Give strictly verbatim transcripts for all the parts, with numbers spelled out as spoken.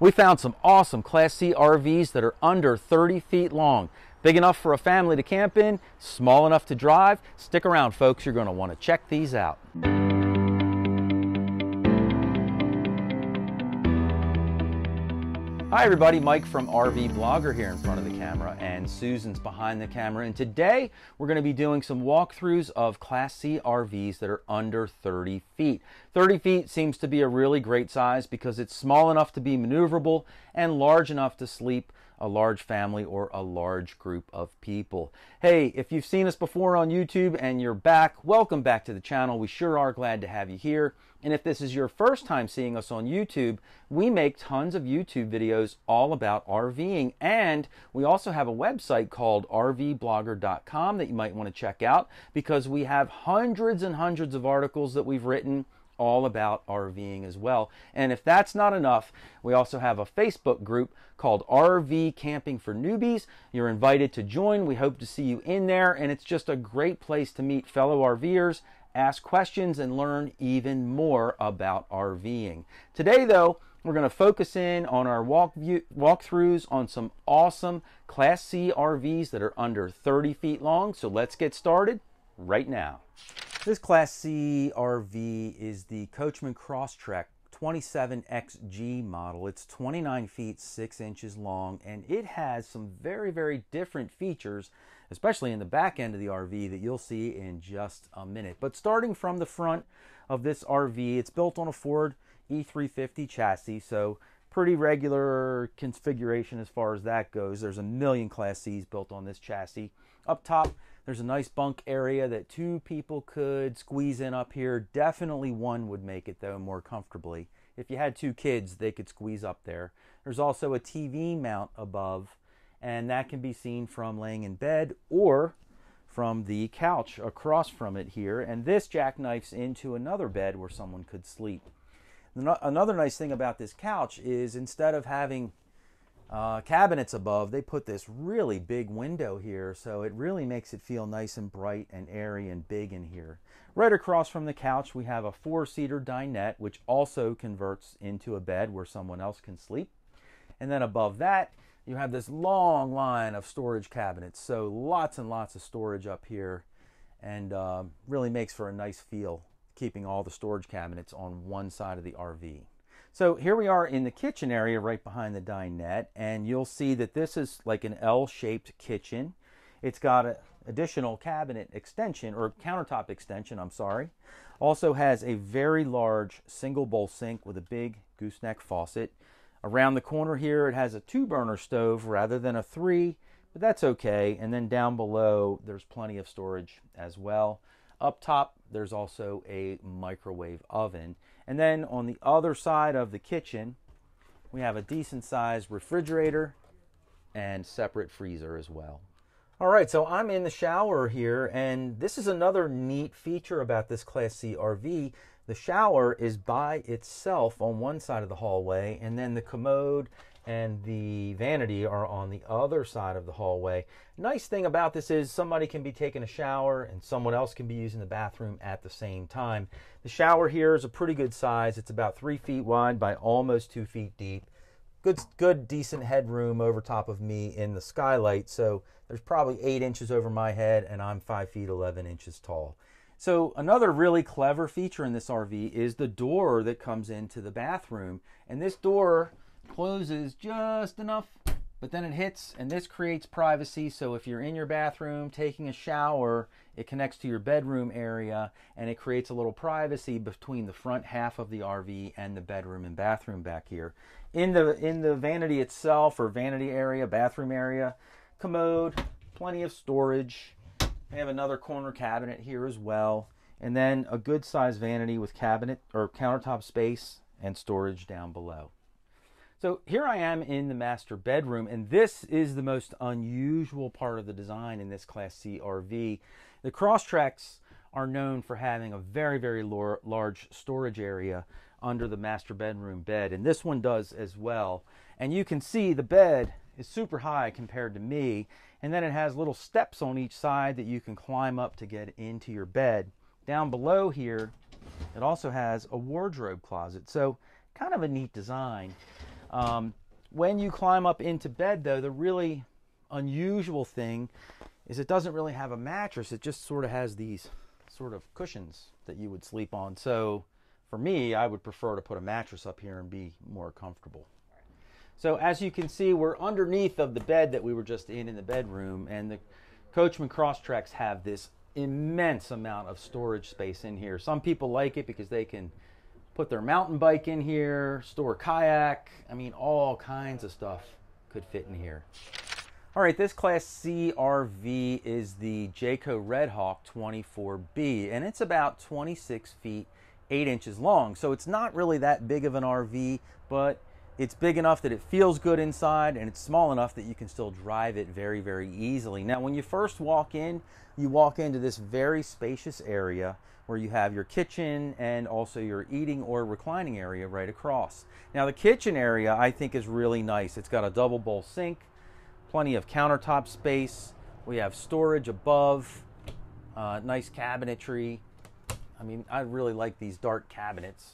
We found some awesome Class C R Vs that are under thirty feet long. Big enough for a family to camp in, small enough to drive. Stick around, folks. You're going to want to check these out. Hi everybody, Mike from RVBlogger here in front of the camera, and Susan's behind the camera, and today we're going to be doing some walkthroughs of Class C R Vs that are under thirty feet. thirty feet seems to be a really great size because it's small enough to be maneuverable and large enough to sleep a large family or a large group of people. Hey, if you've seen us before on YouTube and you're back, welcome back to the channel. We sure are glad to have you here. And if this is your first time seeing us on YouTube, we make tons of YouTube videos all about RVing, and we also have a website called R V blogger dot com that you might want to check out, because we have hundreds and hundreds of articles that we've written all about RVing as well. And if that's not enough, we also have a Facebook group called R V Camping for Newbies. You're invited to join. We hope to see you in there, and it's just a great place to meet fellow RVers, ask questions, and learn even more about RVing. Today though, we're going to focus in on our walk view, walkthroughs on some awesome Class C R Vs that are under thirty feet long. So let's get started right now. This Class C R V is the Coachmen Cross Trek twenty-seven X G model. It's twenty-nine feet six inches long, and it has some very, very different features, especially in the back end of the R V, that you'll see in just a minute. But starting from the front of this R V, it's built on a Ford E three fifty chassis, so pretty regular configuration as far as that goes. There's a million Class C's built on this chassis. Up top, there's a nice bunk area that two people could squeeze in up here. Definitely one would make it though more comfortably. If you had two kids, they could squeeze up there. There's also a T V mount above, and that can be seen from laying in bed or from the couch across from it here. And this jackknifes into another bed where someone could sleep. Another nice thing about this couch is, instead of having uh, cabinets above, they put this really big window here, so it really makes it feel nice and bright and airy and big in here. Right across from the couch, we have a four-seater dinette, which also converts into a bed where someone else can sleep. And then above that, you have this long line of storage cabinets, so lots and lots of storage up here, and uh, really makes for a nice feel, keeping all the storage cabinets on one side of the R V. So here we are in the kitchen area right behind the dinette, and you'll see that this is like an L-shaped kitchen. It's got an additional cabinet extension, or countertop extension, I'm sorry. Also has a very large single bowl sink with a big gooseneck faucet. Around the corner here, it has a two burner stove rather than a three, but that's okay. And then down below, there's plenty of storage as well. Up top, there's also a microwave oven. And then on the other side of the kitchen, we have a decent sized refrigerator and separate freezer as well. All right, so I'm in the shower here, and this is another neat feature about this Class C R V. The shower is by itself on one side of the hallway, and then the commode and the vanity are on the other side of the hallway. Nice thing about this is somebody can be taking a shower and someone else can be using the bathroom at the same time. The shower here is a pretty good size. It's about three feet wide by almost two feet deep. Good, good, decent headroom over top of me in the skylight. So there's probably eight inches over my head, and I'm five feet eleven inches tall. So another really clever feature in this R V is the door that comes into the bathroom. And this door closes just enough, but then it hits, and this creates privacy. So if you're in your bathroom taking a shower, it connects to your bedroom area, and it creates a little privacy between the front half of the R V and the bedroom and bathroom back here. In the in the vanity itself, or vanity area, bathroom area, commode, plenty of storage. We have another corner cabinet here as well, and then a good sized vanity with cabinet or countertop space and storage down below. So here I am in the master bedroom, and this is the most unusual part of the design in this Class C R V. The Cross Treks are known for having a very, very large storage area under the master bedroom bed, and this one does as well. And you can see the bed is super high compared to me, and then it has little steps on each side that you can climb up to get into your bed. Down below here, it also has a wardrobe closet, so kind of a neat design. Um, when you climb up into bed, though, the really unusual thing is it doesn't really have a mattress. It just sort of has these sort of cushions that you would sleep on. So for me, I would prefer to put a mattress up here and be more comfortable. So as you can see, we're underneath of the bed that we were just in in the bedroom, and the Coachmen Cross Treks have this immense amount of storage space in here. Some people like it because they can put their mountain bike in here, store kayak. I mean, all kinds of stuff could fit in here. All right, this Class C R V is the Jayco Redhawk twenty-four B, and it's about twenty-six feet, eight inches long. So it's not really that big of an R V, but it's big enough that it feels good inside, and it's small enough that you can still drive it very, very easily. Now, when you first walk in, you walk into this very spacious area where you have your kitchen and also your eating or reclining area right across. Now, the kitchen area, I think, is really nice. It's got a double bowl sink, plenty of countertop space. We have storage above, uh, nice cabinetry. I mean, I really like these dark cabinets.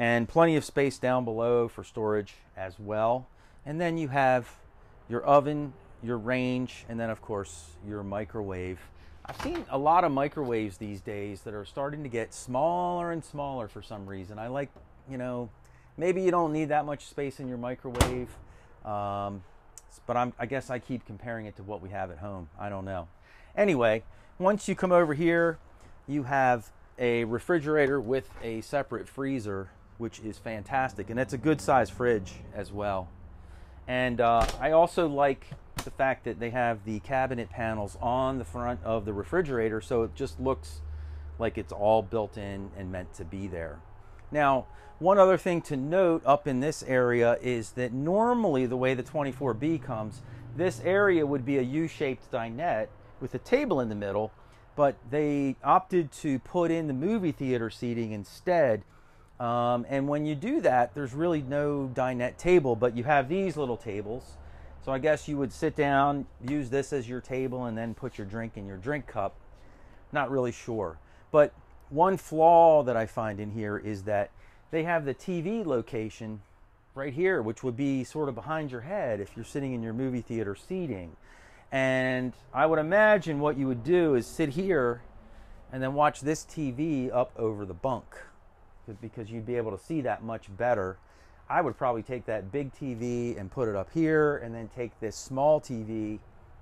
And plenty of space down below for storage as well. And then you have your oven, your range, and then of course your microwave. I've seen a lot of microwaves these days that are starting to get smaller and smaller for some reason. I like, you know, maybe you don't need that much space in your microwave, um, but I'm, I guess I keep comparing it to what we have at home. I don't know. Anyway, once you come over here, you have a refrigerator with a separate freezer, which is fantastic, and that's a good size fridge as well. And uh, I also like the fact that they have the cabinet panels on the front of the refrigerator, so it just looks like it's all built in and meant to be there. Now, one other thing to note up in this area is that normally the way the twenty-four B comes, this area would be a U-shaped dinette with a table in the middle, but they opted to put in the movie theater seating instead. Um, and when you do that, there's really no dinette table, but you have these little tables. So I guess you would sit down, use this as your table, and then put your drink in your drink cup. Not really sure. But one flaw that I find in here is that they have the T V location right here, which would be sort of behind your head if you're sitting in your movie theater seating. And I would imagine what you would do is sit here and then watch this T V up over the bunk, because you'd be able to see that much better. I would probably take that big T V and put it up here, and then take this small T V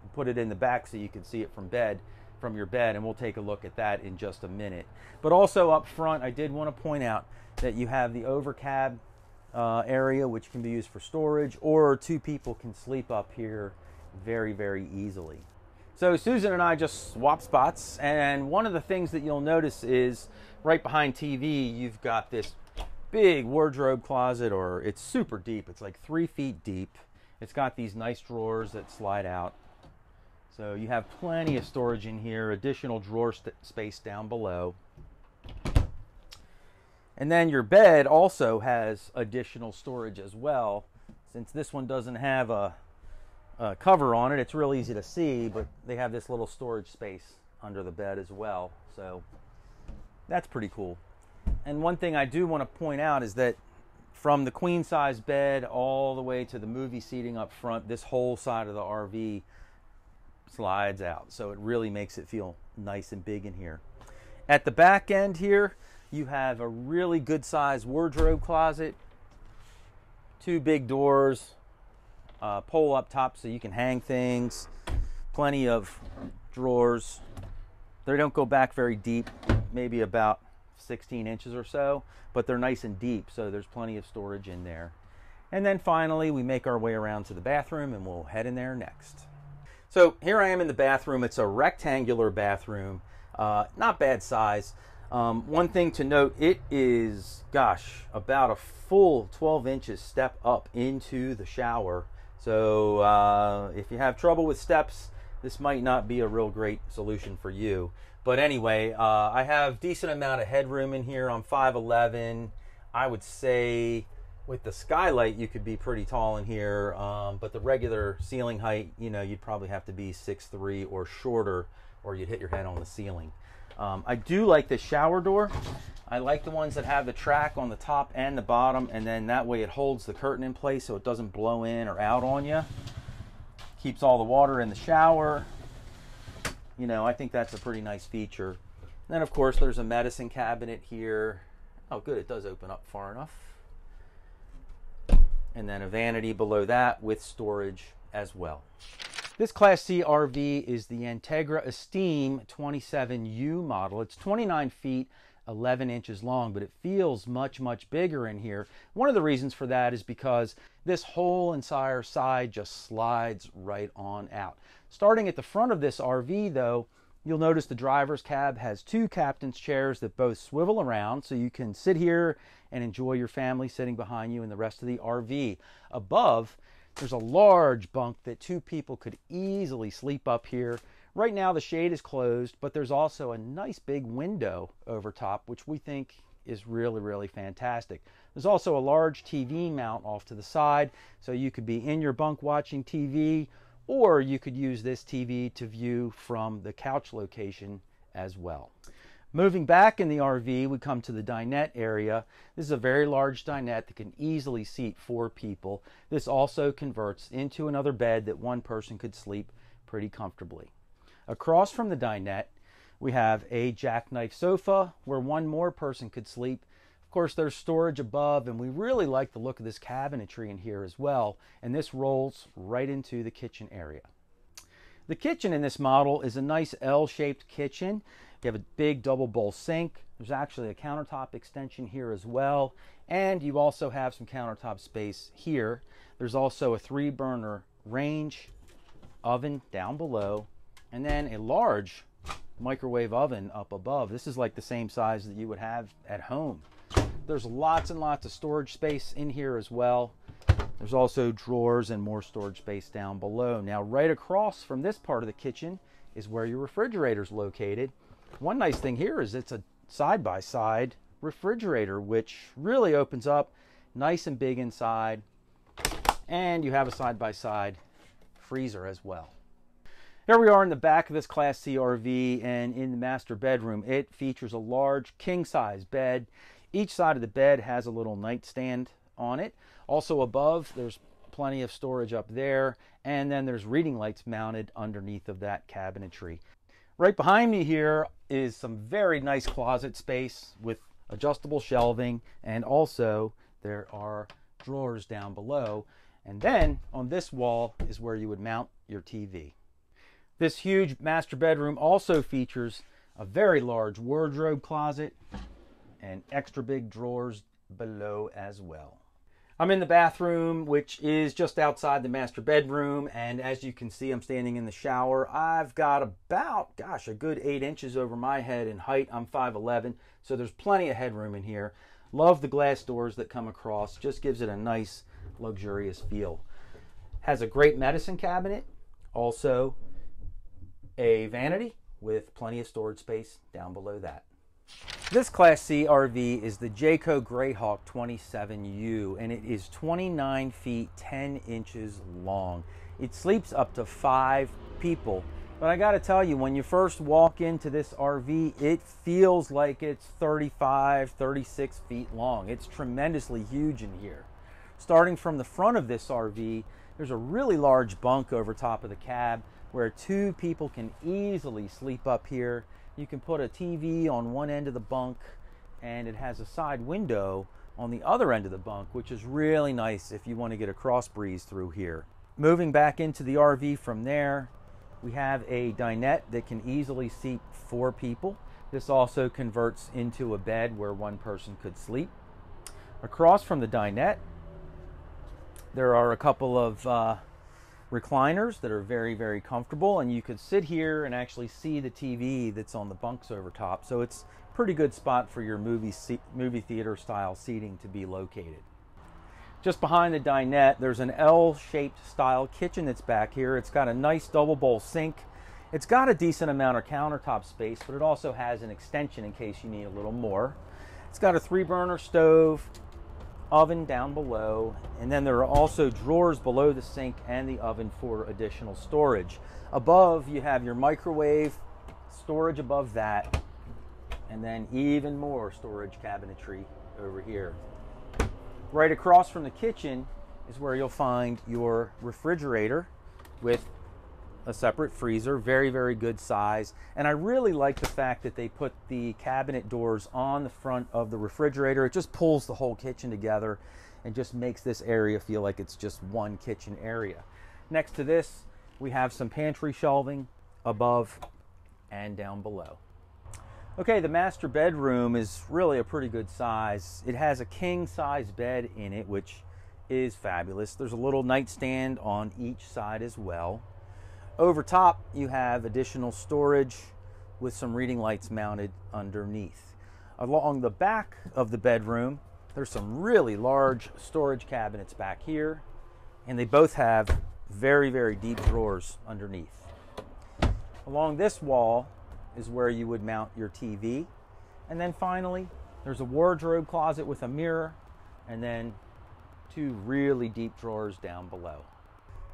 and put it in the back so you can see it from bed, from your bed, and we'll take a look at that in just a minute. But also up front, I did want to point out that you have the overcab uh, area, which can be used for storage, or two people can sleep up here very, very easily. So Susan and I just swapped spots, and one of the things that you'll notice is right behind T V, you've got this big wardrobe closet, or it's super deep. It's like three feet deep. It's got these nice drawers that slide out. So you have plenty of storage in here, additional drawer space down below. And then your bed also has additional storage as well. Since this one doesn't have a Uh, cover on it, it's real easy to see, but they have this little storage space under the bed as well, so that's pretty cool. And one thing I do want to point out is that from the queen size bed all the way to the movie seating up front, this whole side of the R V slides out, so it really makes it feel nice and big in here. At the back end here, you have a really good size wardrobe closet, two big doors, Uh, pole up top so you can hang things, plenty of drawers. They don't go back very deep, maybe about sixteen inches or so, but they're nice and deep, so there's plenty of storage in there. And then finally, we make our way around to the bathroom, and we'll head in there next. So here I am in the bathroom. It's a rectangular bathroom, uh, not bad size. Um, one thing to note, it is, gosh, about a full twelve inches step up into the shower. So uh, if you have trouble with steps, this might not be a real great solution for you. But anyway, uh, I have decent amount of headroom in here. I'm five eleven. I would say with the skylight, you could be pretty tall in here. Um, but the regular ceiling height, you know, you'd probably have to be six three or shorter, or you'd hit your head on the ceiling. Um, I do like the shower door. I like the ones that have the track on the top and the bottom, and then that way it holds the curtain in place so it doesn't blow in or out on you. Keeps all the water in the shower. You know, I think that's a pretty nice feature. And then, of course, there's a medicine cabinet here. Oh, good, it does open up far enough. And then a vanity below that with storage as well. This Class C R V is the Entegra Esteem twenty-seven U model. It's twenty-nine feet, eleven inches long, but it feels much, much bigger in here. One of the reasons for that is because this whole entire side just slides right on out. Starting at the front of this R V, though, you'll notice the driver's cab has two captain's chairs that both swivel around, so you can sit here and enjoy your family sitting behind you and the rest of the R V. Above, there's a large bunk that two people could easily sleep up here. Right now the shade is closed, but there's also a nice big window over top, which we think is really, really fantastic. There's also a large T V mount off to the side, so you could be in your bunk watching T V, or you could use this T V to view from the couch location as well. Moving back in the R V, we come to the dinette area. This is a very large dinette that can easily seat four people. This also converts into another bed that one person could sleep pretty comfortably. Across from the dinette, we have a jackknife sofa where one more person could sleep. Of course, there's storage above, and we really like the look of this cabinetry in here as well, and this rolls right into the kitchen area. The kitchen in this model is a nice L-shaped kitchen. You have a big double bowl sink. There's actually a countertop extension here as well, and you also have some countertop space here. There's also a three burner range oven down below, and then a large microwave oven up above. This is like the same size that you would have at home. There's lots and lots of storage space in here as well. There's also drawers and more storage space down below. Now, right across from this part of the kitchen is where your refrigerator is located. One nice thing here is it's a side-by-side refrigerator, which really opens up nice and big inside, and you have a side-by-side freezer as well. Here we are in the back of this Class C R V, and in the master bedroom, it features a large king-size bed. Each side of the bed has a little nightstand on it. Also above, there's plenty of storage up there, and then there's reading lights mounted underneath of that cabinetry. Right behind me here is some very nice closet space with adjustable shelving, and also there are drawers down below. And then on this wall is where you would mount your T V. This huge master bedroom also features a very large wardrobe closet and extra big drawers below as well. I'm in the bathroom, which is just outside the master bedroom, and as you can see, I'm standing in the shower. I've got about, gosh, a good eight inches over my head in height. I'm five eleven, so there's plenty of headroom in here. Love the glass doors that come across. Just gives it a nice, luxurious feel. Has a great medicine cabinet. Also, a vanity with plenty of storage space down below that. This Class C R V is the Jayco Greyhawk twenty-seven U, and it is twenty-nine feet, ten inches long. It sleeps up to five people, but I gotta tell you, when you first walk into this R V, it feels like it's thirty-five, thirty-six feet long. It's tremendously huge in here. Starting from the front of this R V, there's a really large bunk over top of the cab where two people can easily sleep up here. You can put a T V on one end of the bunk, and it has a side window on the other end of the bunk, which is really nice if you want to get a cross breeze through here. Moving back into the R V from there, we have a dinette that can easily seat four people. This also converts into a bed where one person could sleep. Across from the dinette, there are a couple of uh, recliners that are very, very comfortable, and you could sit here and actually see the T V that's on the bunks over top. So it's a pretty good spot for your movie seat, movie theater style seating to be located. Just behind the dinette, there's an L-shaped style kitchen that's back here. It's got a nice double bowl sink. It's got a decent amount of countertop space, but it also has an extension in case you need a little more. It's got a three burner stove, oven down below, and then there are also drawers below the sink and the oven for additional storage. Above, you have your microwave, storage above that, and then even more storage cabinetry over here. Right across from the kitchen is where you'll find your refrigerator with a separate freezer, very, very good size. And I really like the fact that they put the cabinet doors on the front of the refrigerator. It just pulls the whole kitchen together and just makes this area feel like it's just one kitchen area. Next to this, we have some pantry shelving above and down below. Okay, the master bedroom is really a pretty good size. It has a king size bed in it, which is fabulous. There's a little nightstand on each side as well. Over top, you have additional storage with some reading lights mounted underneath. Along the back of the bedroom, there's some really large storage cabinets back here, and they both have very, very deep drawers underneath. Along this wall is where you would mount your T V. And then finally, there's a wardrobe closet with a mirror, and then two really deep drawers down below.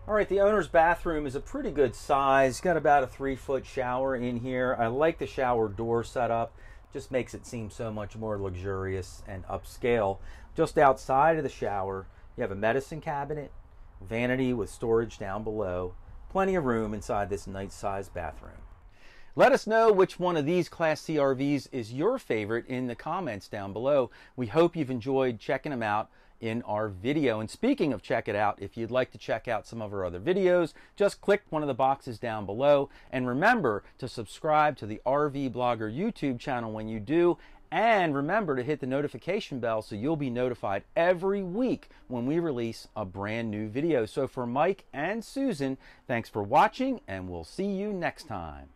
All right, the owner's bathroom is a pretty good size. Got about a three foot shower in here. I like the shower door setup. Just makes it seem so much more luxurious and upscale. Just outside of the shower, you have a medicine cabinet, vanity with storage down below. Plenty of room inside this nice-sized bathroom. Let us know which one of these Class C R Vs is your favorite in the comments down below. We hope you've enjoyed checking them out in our video. And speaking of check it out, if you'd like to check out some of our other videos, just click one of the boxes down below, and remember to subscribe to the R V Blogger YouTube channel when you do, and remember to hit the notification bell so you'll be notified every week when we release a brand new video. So for Mike and Susan, thanks for watching, and we'll see you next time.